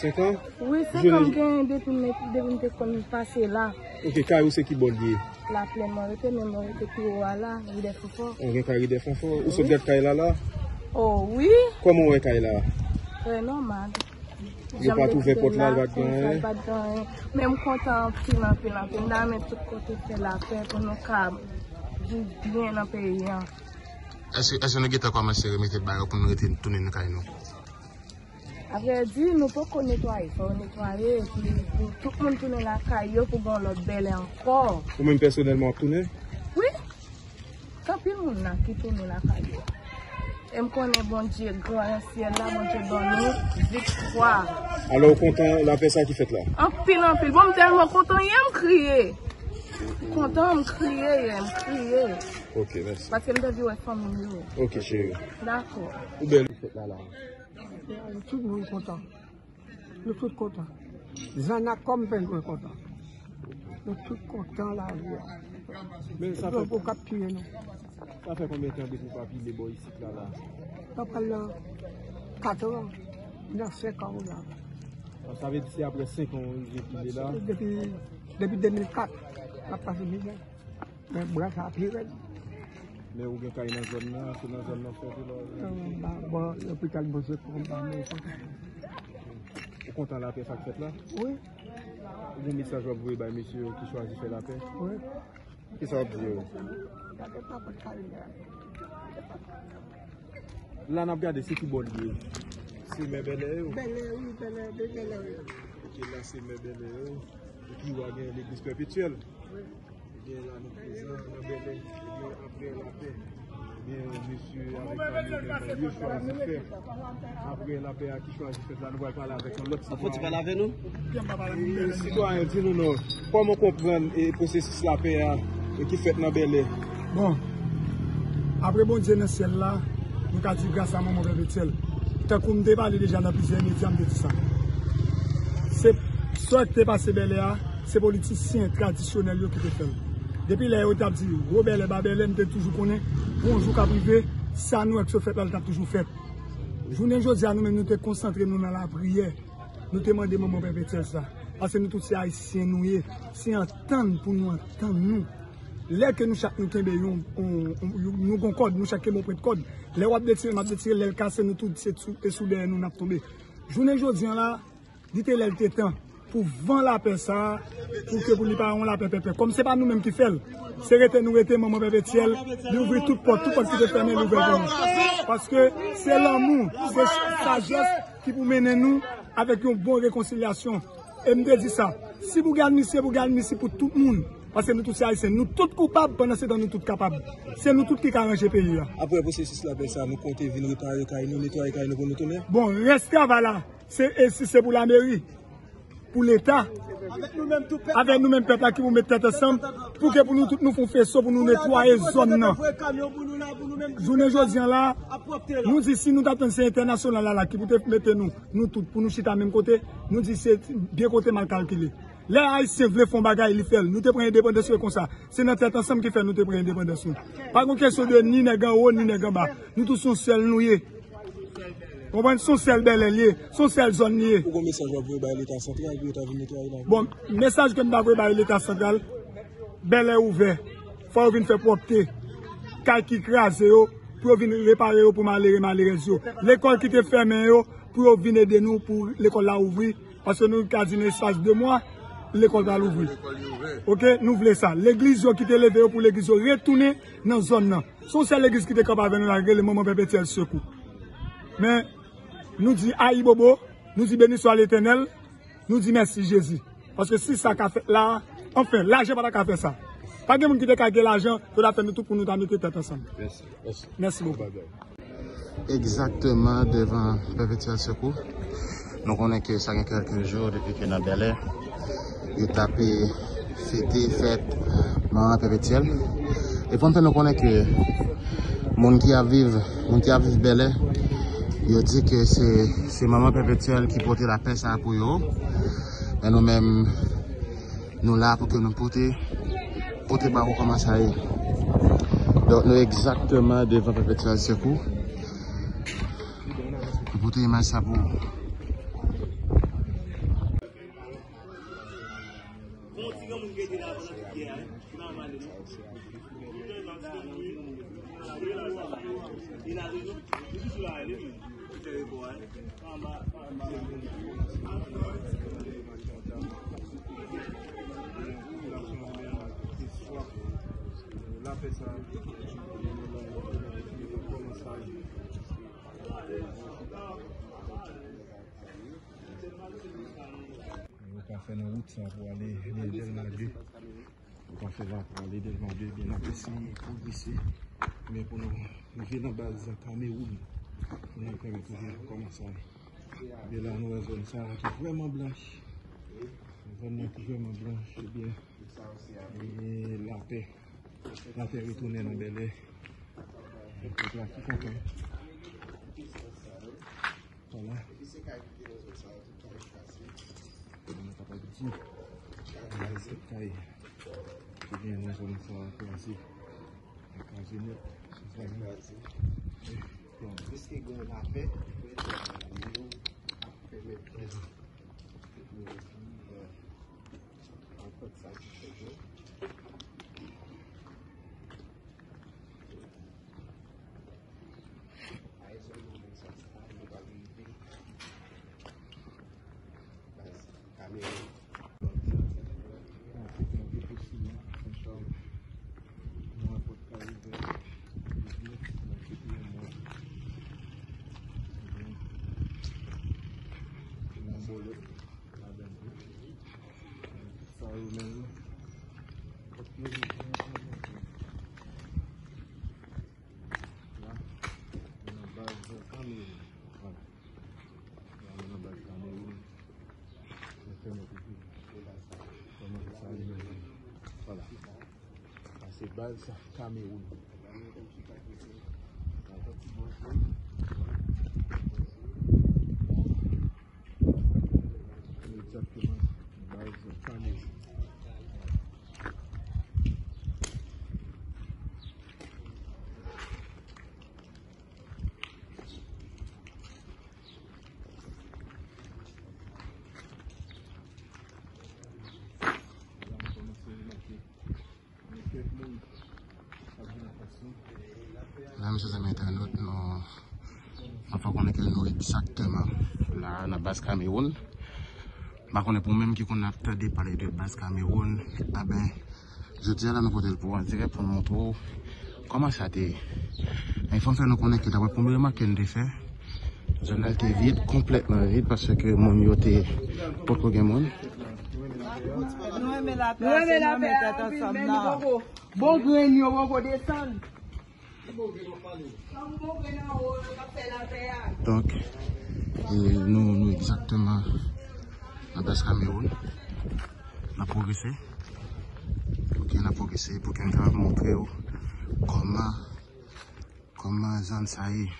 5 ans? Oui, 5 ans depuis que je suis passé là. Et que carré c'est qui bon lié? La pleine moralité, mais moralité qui est là, il est fort. On est carré des fonds forts. Où se regarde Kaila là? Oh oui. Comment on est Kaila? C'est normal. Je n'ai pas trouvé porte là, il va gagner. Même quand on petit un peu là, on a mis tout côté de la paix pour nous câbles. Je viens dans le pays. Est-ce que nous avons commencé à remettre le barreau pour nous retourner dans le pays? Après, nous ne pouvons pas nettoyer, il faut nettoyer, tout le monde tourne la caille pour qu'on l'autre belle encore. Vous même personnellement tourner? Oui, quand il y a des gens qui tournent la caille. Je connais bon Dieu, grand ciel là, mon Dieu, bonne victoire. Alors, content la personne qui fait là? En pile, bon, tellement content, il me crier. Content, me crier, il me crier. Ok, merci. Parce que je dois être familier. Ok, chérie. D'accord. Où est-ce que vous faites là? Tout le monde est content. Nous sommes tous contents. Zana comme Ben est content. Nous sommes tous contents là. Mais ça fait beaucoup capturer nous. Ça fait combien de temps que vous papy les boys ici là? Papa là, 4 ans, 9 ans là. Ça veut dire c'est après 5 ans que j'ai là? Depuis 2004, papa c'est bien. Mais bras ça a pris. Mais vous avez dans la zone là, c'est dans la zone là. Bon, l'hôpital Bosé pour me parler. Vous comptez la paix que vous faites là? Oui. Vous avez un message à vous, monsieur, qui choisit de faire la paix? Oui. Qu'est-ce que ça vous dit? Là, on a regardé ce qui est bon. C'est mes belles airs? Belles airs. Ok, là, c'est mes belles airs. Et qui va gagner l'église perpétuelle? Oui. Bien, là, nous présentons mes belles airs. Après la paix, monsieur, avec lui, choisit de faire. Après la paix, qui choisit de faire, nous allons parler avec l'autre citoyen. Faut-il parler avec nous? Le citoyen, dis-nous, non. Comment comprendre le processus de la paix qui fait dans Bel-Air? Bon, après bon Dieu, dans le ciel là, nous avons dit grâce à maman Bébétel. Tant qu'on me parlé déjà dans plusieurs médias, je dis ça. C'est ce qui est passé Bel-Air, c'est les politiciens traditionnels qui le font. Depuis les hauts dit, Robert et Babel, nous toujours connaît, bonjour qu'à privé, ça nous avec ce fait-là, nous toujours fait. Journée aujourd'hui, nous sommes concentrés dans la prière. Nous demandons mon père ça. Parce que nous tous haïtiens, nous sommes entendre pour nous entendre nous. Là que nous chacun nous concorde, nous chacun nous prête code. Les hauts de tirer, les casser, nous tous et soudain nous n'a tombé. Journée aujourd'hui là, dites-le le temps. Pour vendre la paix, ça, pour que vous ne parlez pas la paix. Comme ce n'est pas nous-mêmes qui faisons, c'est nous rester, maman Bébétiel, nous ouvrir toutes portes qui sont fermées, nous ouvrons. Parce que c'est l'amour, c'est la sagesse qui vous mène nous avec une bonne réconciliation. Et je dis ça, si vous gagnez, pour tout le monde. Parce que nous tous haïtiens, nous tous coupables pendant ce temps, nous tous capables. C'est nous tous qui arrangeons le pays. Après le processus, nous comptons venir réparer, nous nettoyer, nous pour nous tourner. Bon, restez là, c'est pour la mairie. Pour l'État, avec nous-mêmes peuple qui vous mettez tête ensemble, pour que nous tous nous fassions faisceau, pour nous nettoyer la zone. Journée aujourd'hui, nous ici, nous attendons ces internationaux qui vous mettez nous tous, pour nous chiter à même côté, nous disons c'est bien côté mal calculé. Les Haïtiens veulent faire des bagages, ils font. Nous te prenons indépendance comme ça. C'est notre tête ensemble qui fait nous te prenons indépendance. Pas une question de ni négan haut, ni négan bas. Nous tous sommes seuls, nous. Son sel bel lié, son sel zone lié. Pourquoi message vous avez par l'État central pour vous nettoyer la? Bon, message que vous avez par l'État central, bel est ouvert. Faut venir faire propre. Caille qui crase yo, pour venir réparer yo pour malheureux yo. L'école qui était fermée yo, pour venir aider nous pour l'école la ouvrir parce que nous avons un message de moi, l'école va l'ouvrir. OK, nous voulons ça. L'église qui était levée pour l'église retourner dans zone là. Son sel l'église qui était capable avec nous la le moment perpétuel secours. Mais nous disons aïe bobo, nous disons béni soit l'Éternel, nous disons merci Jésus. Parce que si ça a fait là, enfin, l'argent n'a pas fait ça. Pas de monde qui a fait l'argent, il faut faire tout pour nous mettre tête ensemble. Merci beaucoup. Exactement devant Perpétuel Secours. Nous connaissons que ça fait quelques jours depuis que nous sommes Bel-Air. Nous avons fêté, maman Perpétuel. Et pourtant nous connaissons que les gens qui vivent Bel-Air, il dit que c'est maman perpétuelle qui porte la paix ça pour eux. Et nous-mêmes, nous là pour que nous porter barreau comme ça. Donc nous exactement devant Perpétuel Secours. Nous porter image ça pour Cafenăuța pour aller démanger. On va faire là pour aller démanger bien apprécié pour ici. Mais pour nous venir en base Cameroun, on a quand même commencé. Bien là nous avons une zone qui est vraiment blanche. Vraiment blanche, bien. Et la paix. La paix retourner dans Bel Air. Donc là tout content. Voilà. C'est base Cameroun. Exactement, base Cameroun. Exactement là la base Cameroun. Par contre pour même qui qu'on a entendu parler de base Cameroun, ah ben je tiens là nous côté pour dire pour montrer comment ça était. Il faut faire nous connaître d'abord premièrement qu'elle devait faire. Je l'ai été vide complètement vide parce que mon mieux était pour que monde. Bon grenier on va descendre. Donc, nous exactement la base Cameroun, on a progressé, pour qu'on va montrer comment Zansaï.